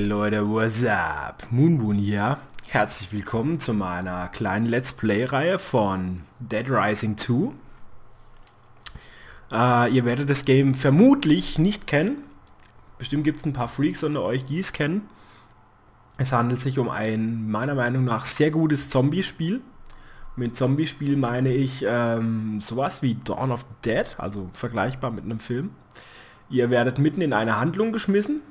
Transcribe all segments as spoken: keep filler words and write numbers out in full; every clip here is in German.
Hey Leute, what's up? Moonboon hier. Herzlich willkommen zu meiner kleinen Let's Play-Reihe von Dead Rising zwei. Äh, ihr werdet das Game vermutlich nicht kennen. Bestimmt gibt es ein paar Freaks unter euch, die es kennen. Es handelt sich um ein, meiner Meinung nach, sehr gutes Zombie-Spiel. Mit Zombie-Spiel meine ich ähm, sowas wie Dawn of Dead, also vergleichbar mit einem Film. Ihr werdet mitten in eine Handlung geschmissen.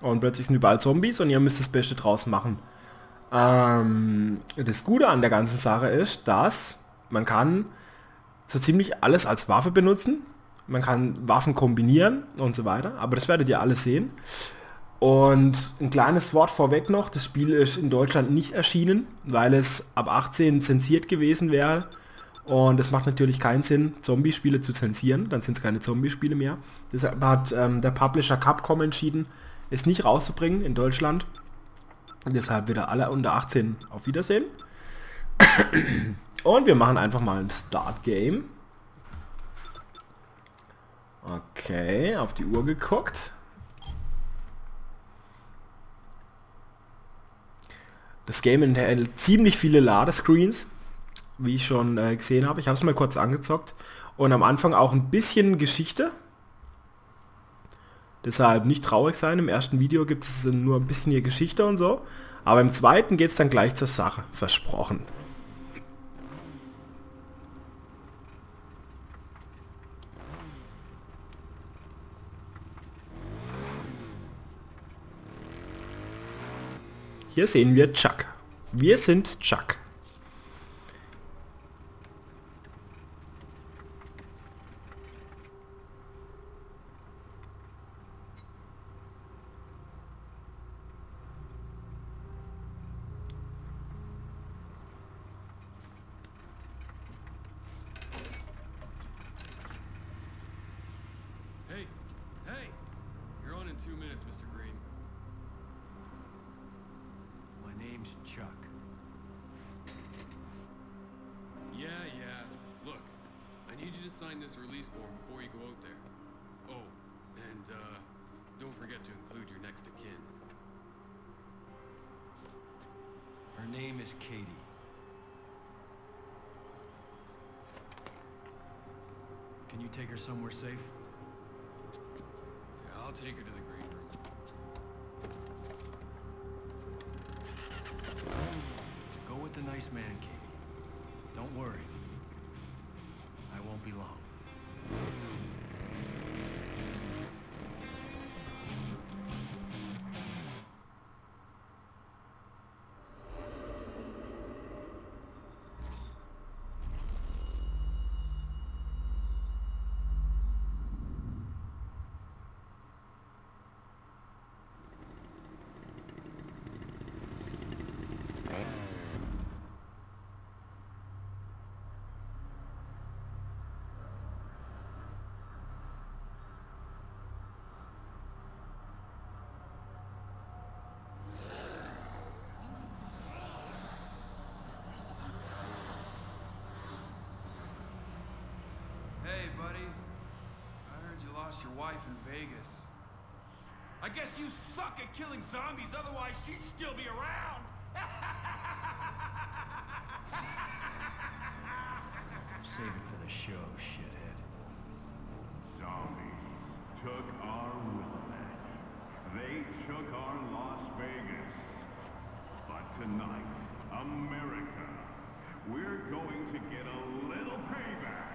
Und plötzlich sind überall Zombies und ihr müsst das Beste draus machen. Ähm, das Gute an der ganzen Sache ist, dass man kann so ziemlich alles als Waffe benutzen. Man kann Waffen kombinieren und so weiter. Aber das werdet ihr alles sehen. Und ein kleines Wort vorweg noch. Das Spiel ist in Deutschland nicht erschienen, weil es ab achtzehn zensiert gewesen wäre. Und es macht natürlich keinen Sinn, Zombie-Spiele zu zensieren. Dann sind es keine Zombie-Spiele mehr. Deshalb hat ähm, der Publisher Capcom entschieden, es nicht rauszubringen in Deutschland. Und deshalb wieder alle unter achtzehn auf Wiedersehen. Und wir machen einfach mal ein Start-Game. Okay, auf die Uhr geguckt. Das Game enthält ziemlich viele Ladescreens, wie ich schon äh, gesehen habe. Ich habe es mal kurz angezockt. Und am Anfang auch ein bisschen Geschichte. Deshalb nicht traurig sein, im ersten Video gibt es nur ein bisschen hier Geschichte und so. Aber im zweiten geht es dann gleich zur Sache, versprochen. Hier sehen wir Chuck. Wir sind Chuck. Take her somewhere safe? Yeah, I'll take her to the green room. Go with the nice man, Katie. Don't worry. I won't be long. Hey, buddy. I heard you lost your wife in Vegas. I guess you suck at killing zombies, otherwise she'd still be around! Save it for the show, shithead. Zombies took our wilderness. They took our Las Vegas. But tonight, America, we're going to get a little payback.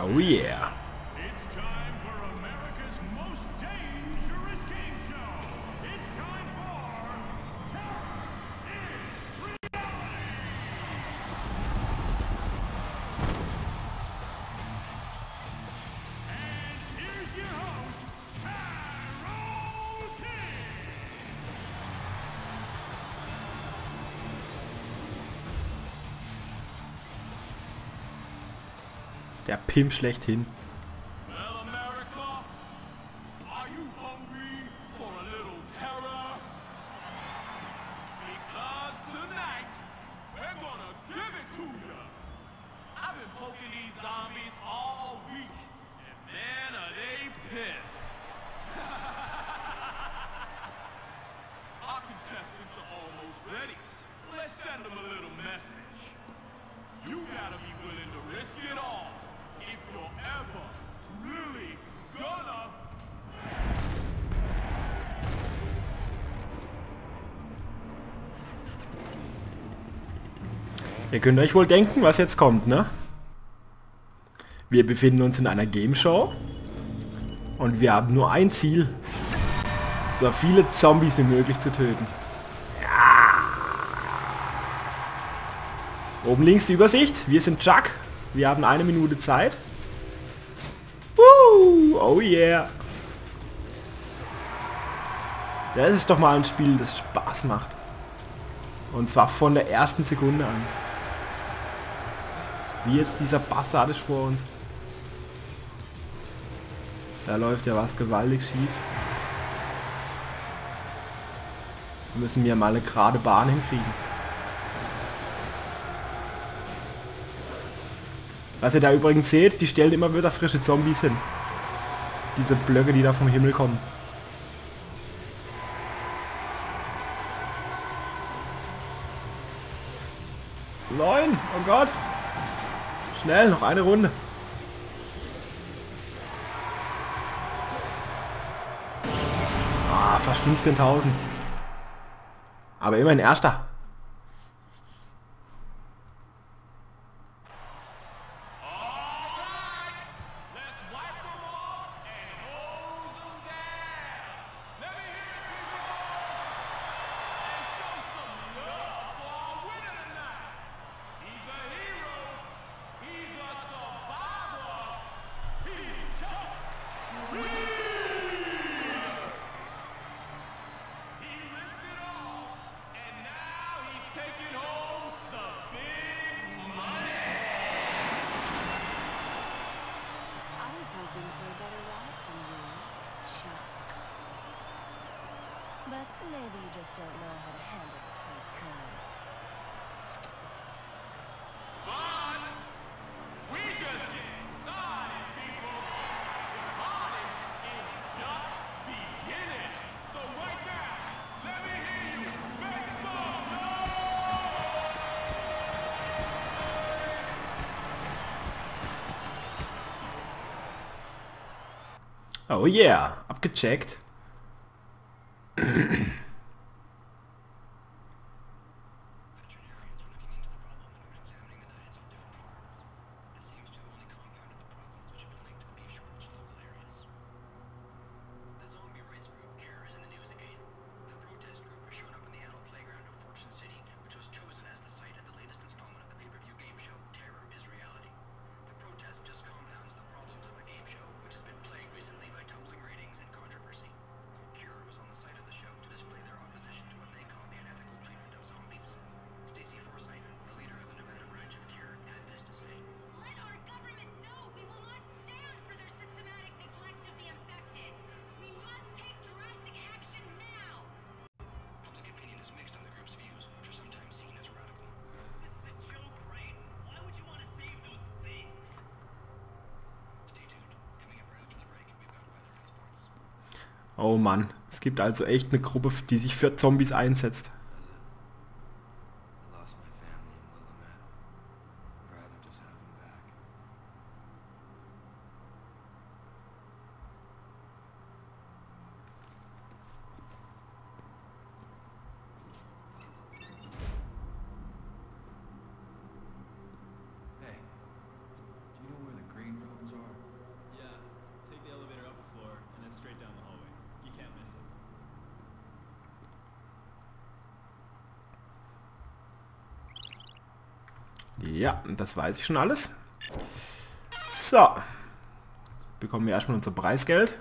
Oh yeah. It's time for America's most dangerous game show. It's time for Terror is Reality. And here's your host, Carol King. Der Pimp schlechthin. Ihr könnt euch wohl denken, was jetzt kommt, ne? Wir befinden uns in einer Gameshow und wir haben nur ein Ziel. So viele Zombies wie möglich zu töten. Ja. Oben links die Übersicht. Wir sind Chuck. Wir haben eine Minute Zeit. Uh, oh yeah. Das ist doch mal ein Spiel, das Spaß macht. Und zwar von der ersten Sekunde an. Wie jetzt dieser Bastard ist vor uns. Da läuft ja was gewaltig schief. Wir müssen wir mal eine gerade Bahn hinkriegen. Was ihr da übrigens seht, die stellen immer wieder frische Zombies hin. Diese Blöcke, die da vom Himmel kommen. Neun! Oh Gott! Schnell, noch eine Runde. Ah, fast fünfzehntausend. Aber immerhin erster. Oh yeah, abgecheckt. Oh Mann, es gibt also echt eine Gruppe, die sich für Zombies einsetzt. Ja, das weiß ich schon alles. So. Bekommen wir erstmal unser Preisgeld.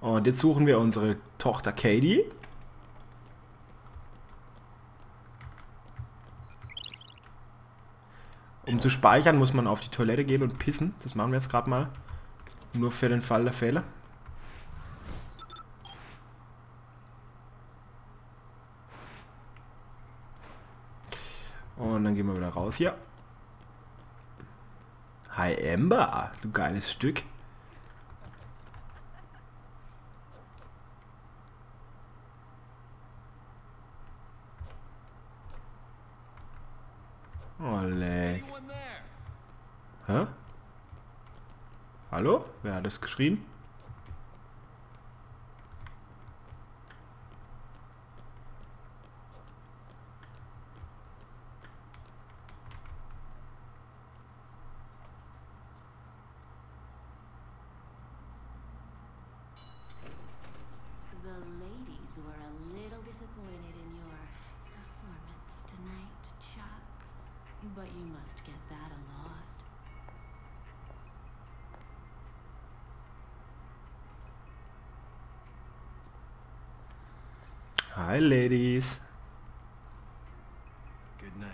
Und jetzt suchen wir unsere Tochter Katie. Um zu speichern, muss man auf die Toilette gehen und pissen. Das machen wir jetzt gerade mal. Nur für den Fall der Fälle. Und dann gehen wir wieder raus hier. Hi Ember, du geiles Stück. Oh, leck. Hä? Hallo? Wer hat das geschrieben? Hi, Ladies. Good night,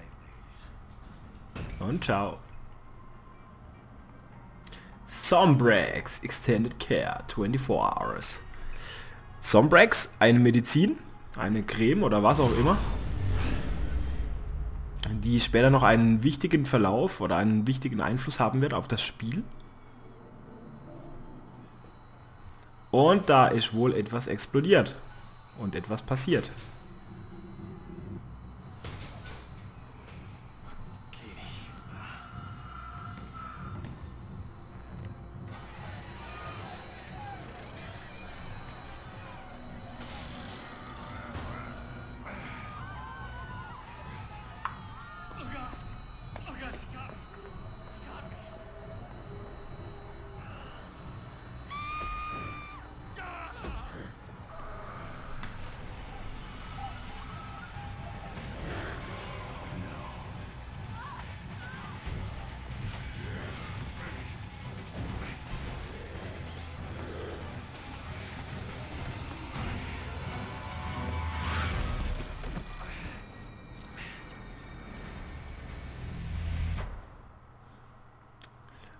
ladies. Und ciao. Zombrex, Extended Care, twenty-four hours. Zombrex, eine Medizin, eine Creme oder was auch immer, die später noch einen wichtigen Verlauf oder einen wichtigen Einfluss haben wird auf das Spiel. Und da ist wohl etwas explodiert. Und etwas passiert.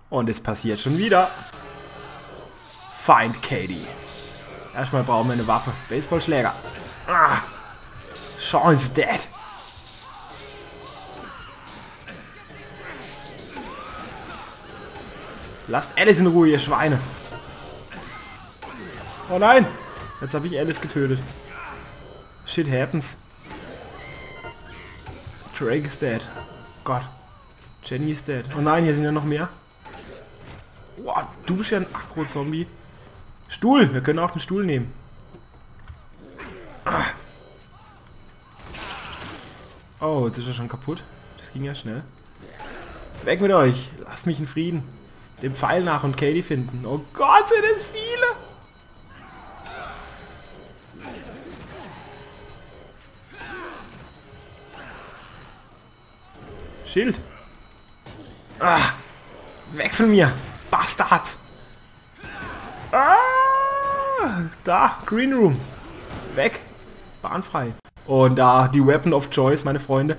Und es passiert schon wieder. Find Katie. Erstmal brauchen wir eine Waffe. Baseballschläger. Ah, Sean is dead. Lasst Alice in Ruhe, ihr Schweine. Oh nein. Jetzt habe ich Alice getötet. Shit happens. Drake is dead. Gott. Jenny is dead. Oh nein, hier sind ja noch mehr. Boah, du bist ja ein Akro-Zombie. Stuhl, wir können auch den Stuhl nehmen. Ah. Oh, jetzt ist er schon kaputt. Das ging ja schnell. Weg mit euch. Lasst mich in Frieden. Dem Pfeil nach und Katie finden. Oh Gott, sind es viele. Schild. Ah. Weg von mir. Bastards! Ah, da, Green Room. Weg. Bahnfrei. Und da, die Weapon of Choice, meine Freunde.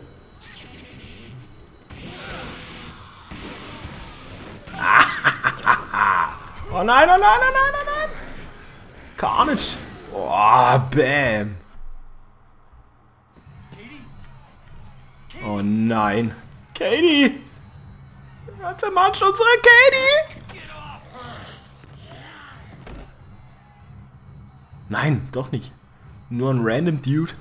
Oh nein, oh nein, oh nein, oh nein! Carnage! Oh, bam! Oh nein! Katie! Er zermatscht unsere Katie! Nein, doch nicht. Nur ein random Dude.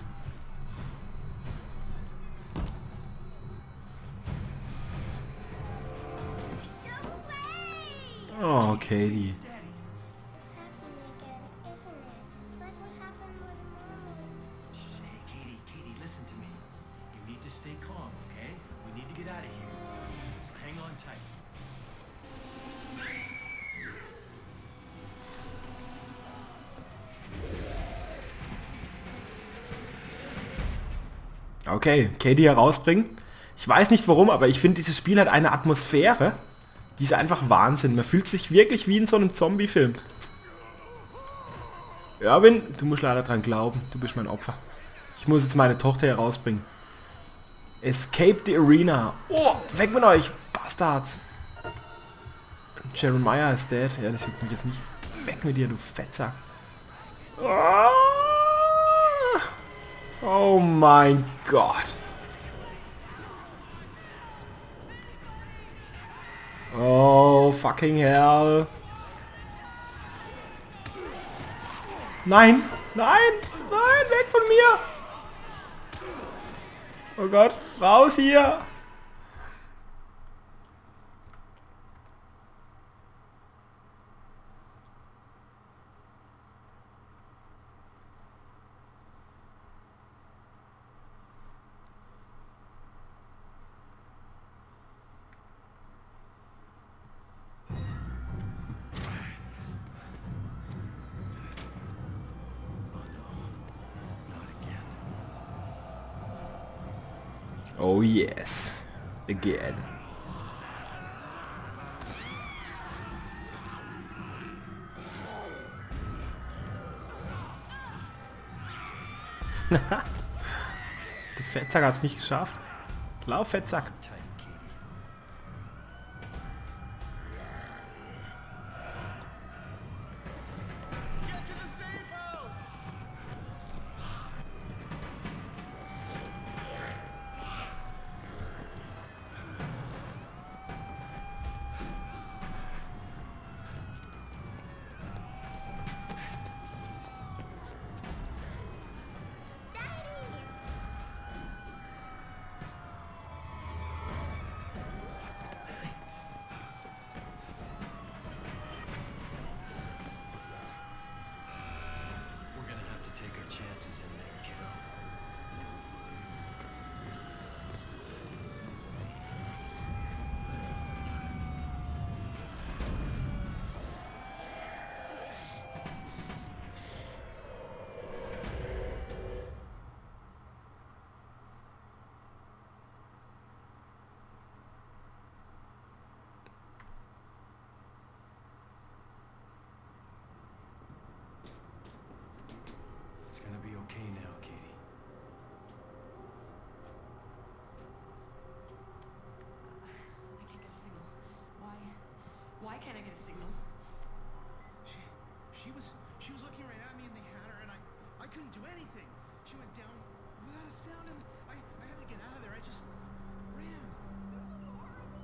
Oh, Katie. Okay, Katie herausbringen. Ich weiß nicht warum, aber ich finde, dieses Spiel hat eine Atmosphäre, die ist einfach Wahnsinn. Man fühlt sich wirklich wie in so einem Zombie-Film. Erwin, du musst leider dran glauben, du bist mein Opfer. Ich muss jetzt meine Tochter herausbringen. Escape the Arena. Oh, weg mit euch. Bastards! Jeremiah ist dead. Ja, das juckt mich jetzt nicht. Weg mit dir, du Fettsack. Oh mein Gott. Oh, fucking hell. Nein, nein, nein, weg von mir. Oh Gott, raus hier. Oh yes, again. Du Fettsack hat's nicht geschafft. Lauf, Fettsack. Why can't I get a signal? She, she was, she was looking right at me, and they had her, and I, I couldn't do anything. She went down without a sound, and I, I had to get out of there. I just ran. This is horrible.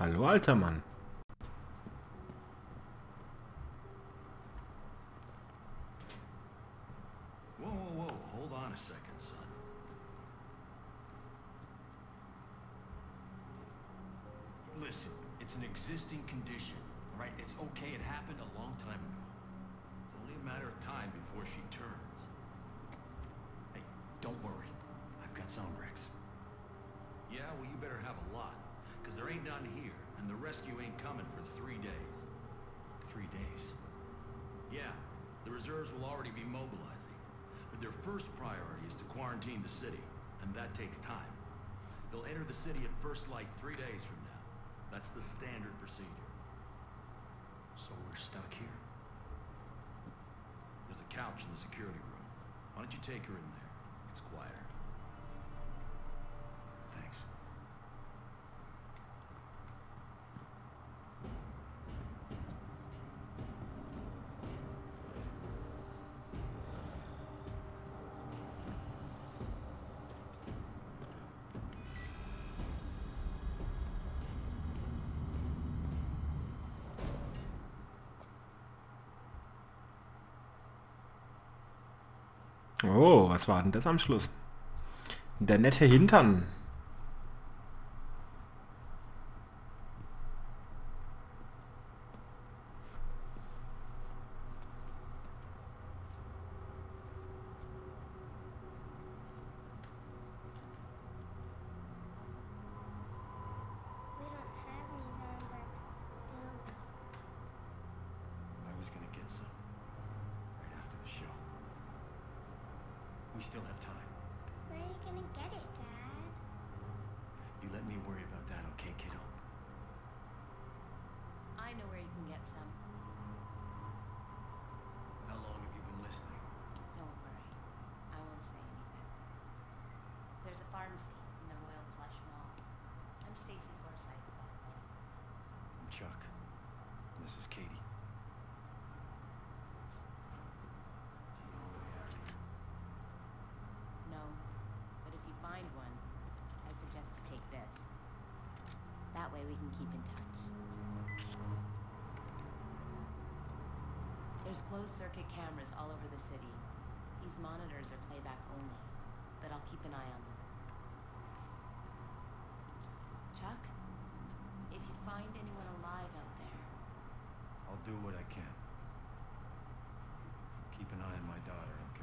Hallo alter Mann. Whoa, whoa, whoa, hold on a second, son. Listen, it's an existing condition, right? It's okay, it happened a long time ago. It's only a matter of time before she turns. Hey, don't worry. I've got Zombrex. Yeah, well you better have a lot. Because there ain't none here, and the rescue ain't coming for three days. Three days? Yeah, the reserves will already be mobilizing. But their first priority is to quarantine the city, and that takes time. They'll enter the city at first light three days from now. That's the standard procedure. So we're stuck here. There's a couch in the security room. Why don't you take her in there? It's quieter. Thanks. Oh, was war denn das am Schluss? Der nette Hintern. We still have time. Where are you gonna get it, Dad? You let me worry about it. can get some. How long have you been listening? Don't worry. I won't say anything. There's a pharmacy in the Royal Flush Mall. I'm Stacy Forsythe, by the way. I'm Chuck. This is Katie. We can keep in touch. There's closed circuit cameras all over the city. These monitors are playback only, but I'll keep an eye on them. Chuck, if you find anyone alive out there... I'll do what I can. Keep an eye on my daughter, okay?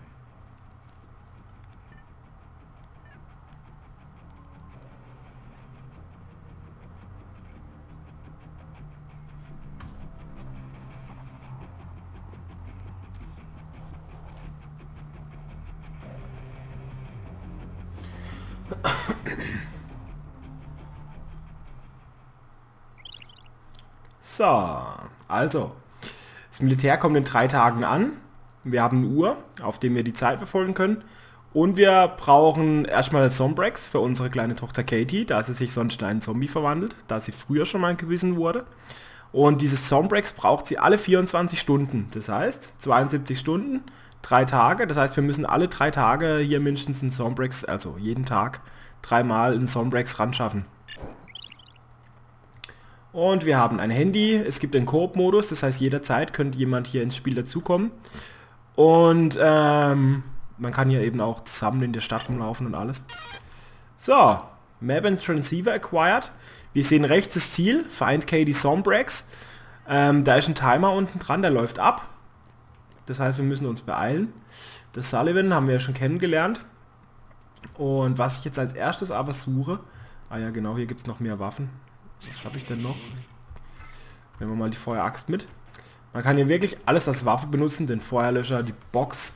So, also, das Militär kommt in drei Tagen an. Wir haben eine Uhr, auf der wir die Zeit verfolgen können. Und wir brauchen erstmal das Zombrex für unsere kleine Tochter Katie, da sie sich sonst in einen Zombie verwandelt, da sie früher schon mal gebissen wurde. Und dieses Zombrex braucht sie alle vierundzwanzig Stunden. Das heißt, zweiundsiebzig Stunden, drei Tage. Das heißt, wir müssen alle drei Tage hier mindestens ein Zombrex, also jeden Tag, dreimal ein Zombrex ran schaffen. Und wir haben ein Handy, es gibt den Koop-Modus, das heißt jederzeit könnte jemand hier ins Spiel dazukommen. Und ähm, man kann hier eben auch zusammen in der Stadt rumlaufen und alles. So, Maven Transceiver acquired. Wir sehen rechts das Ziel, Find Katie Zombrex. Ähm, da ist ein Timer unten dran, der läuft ab. Das heißt, wir müssen uns beeilen. Das Sullivan haben wir ja schon kennengelernt. Und was ich jetzt als erstes aber suche... Ah ja, genau, hier gibt es noch mehr Waffen. Was habe ich denn noch? Nehmen wir mal die Feueraxt mit. Man kann hier wirklich alles als Waffe benutzen. Den Feuerlöscher, die Box.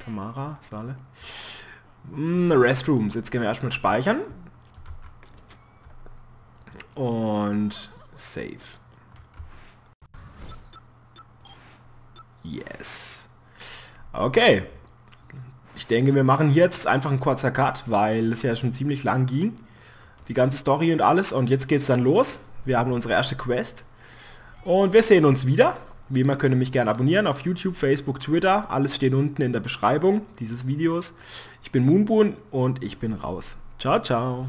Tamara, Sale. Mm, Restrooms. Jetzt gehen wir erstmal speichern. Und save. Yes. Okay. Ich denke, wir machen hier jetzt einfach einen kurzen Cut, weil es ja schon ziemlich lang ging. Die ganze Story und alles. Und jetzt geht's dann los. Wir haben unsere erste Quest. Und wir sehen uns wieder. Wie immer könnt ihr mich gerne abonnieren auf YouTube, Facebook, Twitter. Alles steht unten in der Beschreibung dieses Videos. Ich bin Moonboon und ich bin raus. Ciao, ciao.